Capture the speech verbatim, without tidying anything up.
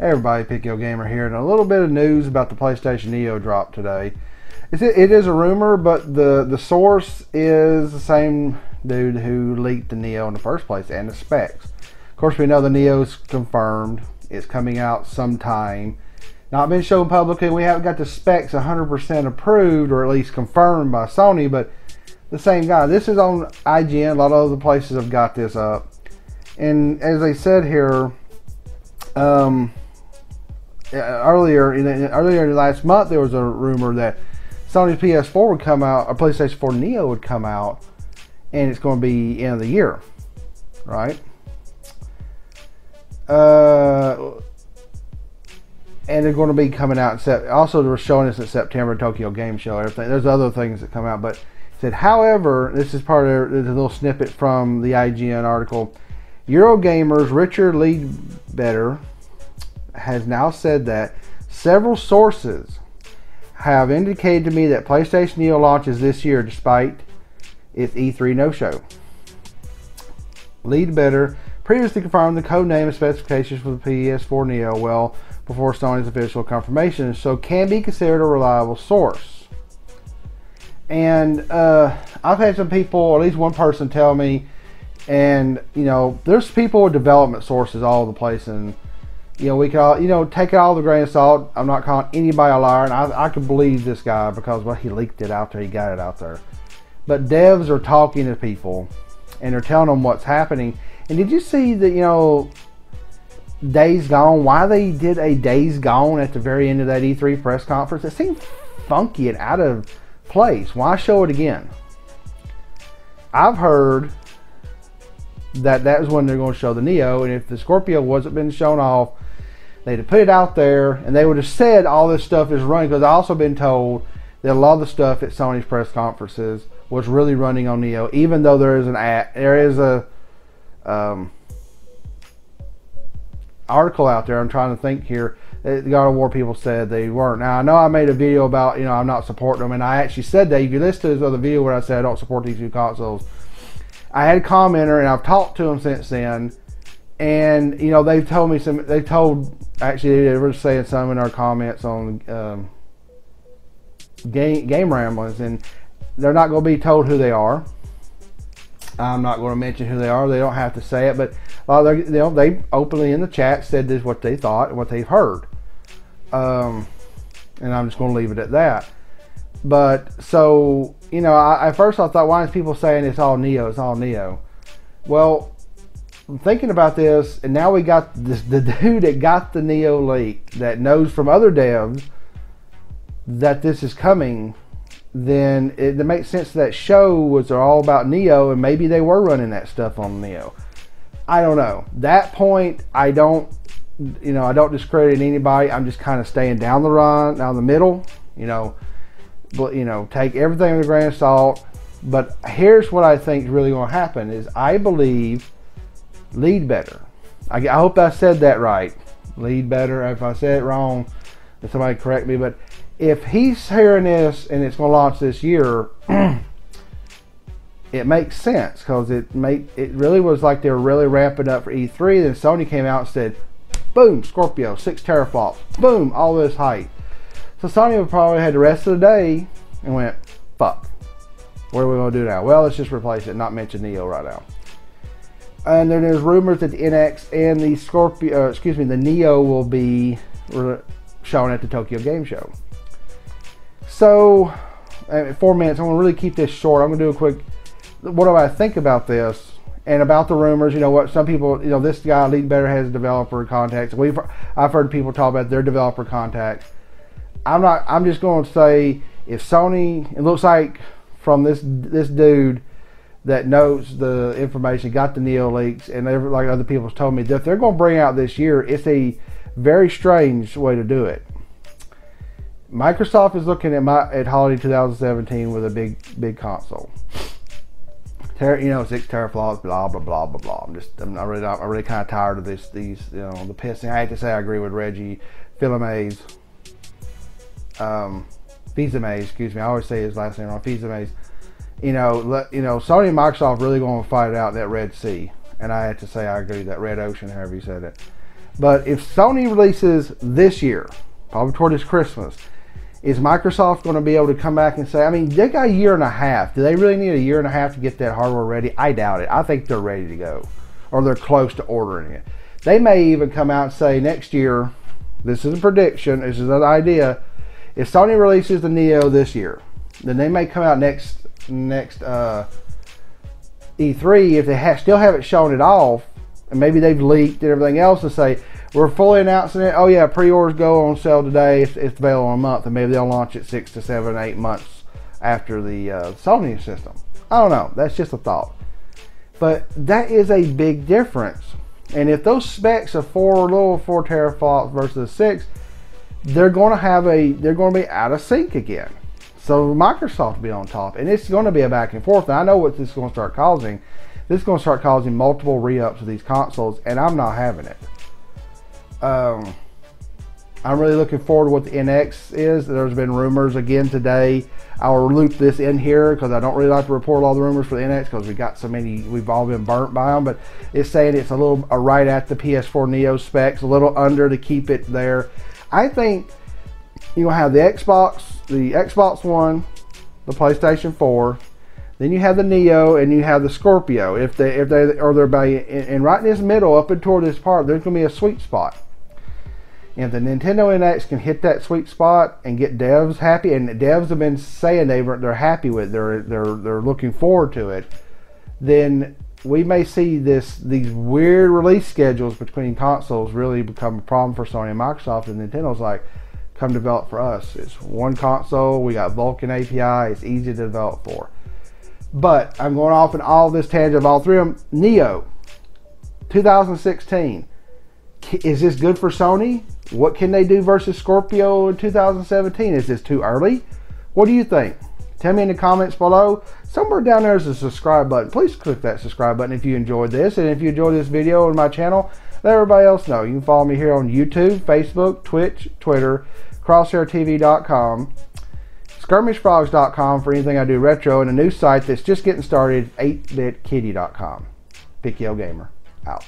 Hey everybody, Picky Old Gamer here, and a little bit of news about the PlayStation Neo drop today. It's, it is a rumor, but the, the source is the same dude who leaked the Neo in the first place and the specs. Of course, we know the Neo's confirmed. It's coming out sometime. Not been shown publicly. We haven't got the specs one hundred percent approved or at least confirmed by Sony, but the same guy. This is on I G N. A lot of other places have got this up. And as they said here, um... earlier in earlier last month there was a rumor that Sony's P S four would come out, or PlayStation four Neo would come out, and it's going to be end of the year, right? Uh, and they're going to be coming out. Also, they were showing us in September Tokyo Game Show. Everything. There's other things that come out, but said, however, this is part of there's a little snippet from the I G N article. Eurogamer's Richard Leadbetter has now said that several sources have indicated to me that PlayStation Neo launches this year despite its E three no-show. Leadbetter previously confirmed the code name and specifications for the P S four Neo well before Sony's official confirmation, so can be considered a reliable source. And uh, I've had some people, or at least one person, tell me, and you know, there's people with development sources all over the place, and you know, we call, you know, take it all with a grain of salt. I'm not calling anybody a liar, and I, I can believe this guy because, well, he leaked it out there, he got it out there. But devs are talking to people, and they're telling them what's happening. And did you see that, you know, Days Gone, why they did a Days Gone at the very end of that E three press conference? It seemed funky and out of place. Why show it again? I've heard that that was when they're going to show the Neo, and if the Scorpio wasn't been shown off, they'd have put it out there, and they would have said all this stuff is running, because I've also been told that a lot of the stuff at Sony's press conferences was really running on Neo, even though there is an app, there is a um, article out there, I'm trying to think here, the God of War people said they weren't. Now, I know I made a video about, you know, I'm not supporting them, and I actually said that. If you listen to this other video where I said I don't support these two consoles, I had a commenter, and I've talked to them since then, and you know, they've told me some, they told, actually they were saying some in our comments on um, game, game ramblings, and they're not going to be told who they are. I'm not going to mention who they are, they don't have to say it, but uh, they, you know, they openly in the chat said this is what they thought and what they've heard, um, and I'm just going to leave it at that. But so, you know, I, at first I thought, why is people saying it's all Neo, it's all Neo? Well, I'm thinking about this, and now we got this, the dude that got the Neo leak that knows from other devs that this is coming, then it, it makes sense that show was all about Neo, and maybe they were running that stuff on Neo. I don't know. That point, I don't, you know, I don't discredit anybody. I'm just kind of staying down the run, down the middle, you know. But you know, take everything with a grain of salt. But here's what I think is really going to happen: is I believe Leadbetter. I, I hope I said that right, Leadbetter. If I said it wrong, if somebody correct me. But if he's hearing this and it's going to launch this year, it makes sense, because it make it really was like they were really ramping up for E three. Then Sony came out and said, "Boom, Scorpio, six teraflops. Boom, all this hype." So Sony would probably had the rest of the day and went, fuck, what are we going to do now? Well, let's just replace it, not mention Neo right now. And then there's rumors that the N X and the Scorpio, uh, excuse me, the Neo will be shown at the Tokyo Game Show. So, uh, four minutes, I'm going to really keep this short. I'm going to do a quick, what do I think about this? And about the rumors, you know what, some people, you know, this guy, Leadbetter, has developer contacts. We've, I've heard people talk about their developer contacts. I'm not, I'm just going to say, if Sony, it looks like from this this dude that knows the information, got the Neo leaks, and they, like other people's told me, that they're going to bring out this year. It's a very strange way to do it. Microsoft is looking at my at holiday two thousand seventeen with a big big console. Ter, you know, six teraflops, blah blah blah blah blah. I'm just, I'm not really, I'm really kind of tired of this, these, you know, the pissing. I hate to say, I agree with Reggie Fils-Aime's. Um, Fils-Aime, excuse me. I always say his last name wrong. Fils-Aime. You know, let, you know, Sony and Microsoft really going to fight it out in that Red Sea, and I had to say I agree, that Red Ocean, however you said it. But if Sony releases this year, probably toward this Christmas, is Microsoft going to be able to come back and say, I mean, they got a year and a half. Do they really need a year and a half to get that hardware ready? I doubt it. I think they're ready to go, or they're close to ordering it. They may even come out and say next year, this is a prediction, this is an idea, if Sony releases the Neo this year, then they may come out next next uh, E three, if they ha still haven't shown it off, and maybe they've leaked and everything else, and say, we're fully announcing it. Oh yeah, pre-orders go on sale today. It's, it's available in a month, and maybe they'll launch it six to seven, eight months after the uh, Sony system. I don't know. That's just a thought. But that is a big difference. And if those specs are four little four teraflops versus six, they're going to have a they're going to be out of sync again. So Microsoft will be on top, and it's going to be a back and forth. And I know what this is going to start causing. This is going to start causing multiple re-ups of these consoles, and I'm not having it. Um, I'm really looking forward to what the N X is. There's been rumors again today. I'll loop this in here because I don't really like to report all the rumors for the N X because we got so many. We've all been burnt by them, but it's saying it's a little uh, right at the P S four Neo specs, a little under to keep it there. I think you'll have the Xbox, the Xbox One, the PlayStation four, then you have the Neo, and you have the Scorpio. If they, if they, or they're by, and, and right in this middle, up and toward this part, there's going to be a sweet spot. If the Nintendo N X can hit that sweet spot and get devs happy, and the devs have been saying they were, they're happy with, they're they're they're looking forward to it, then we may see this these weird release schedules between consoles really become a problem for Sony and Microsoft. And Nintendo's like, come develop for us. It's one console. We got Vulkan A P I. It's easy to develop for. But I'm going off in all this tangent of all three of them. Neo, two thousand sixteen. Is this good for Sony? What can they do versus Scorpio in two thousand seventeen? Is this too early? What do you think? Tell me in the comments below. Somewhere down there is a subscribe button. Please click that subscribe button if you enjoyed this. And if you enjoyed this video on my channel, let everybody else know. You can follow me here on YouTube, Facebook, Twitch, Twitter, Crosshair T V dot com. Skirmish Frogs dot com for anything I do retro, and a new site that's just getting started, eight bit kitty dot com. Picky Old Gamer, out.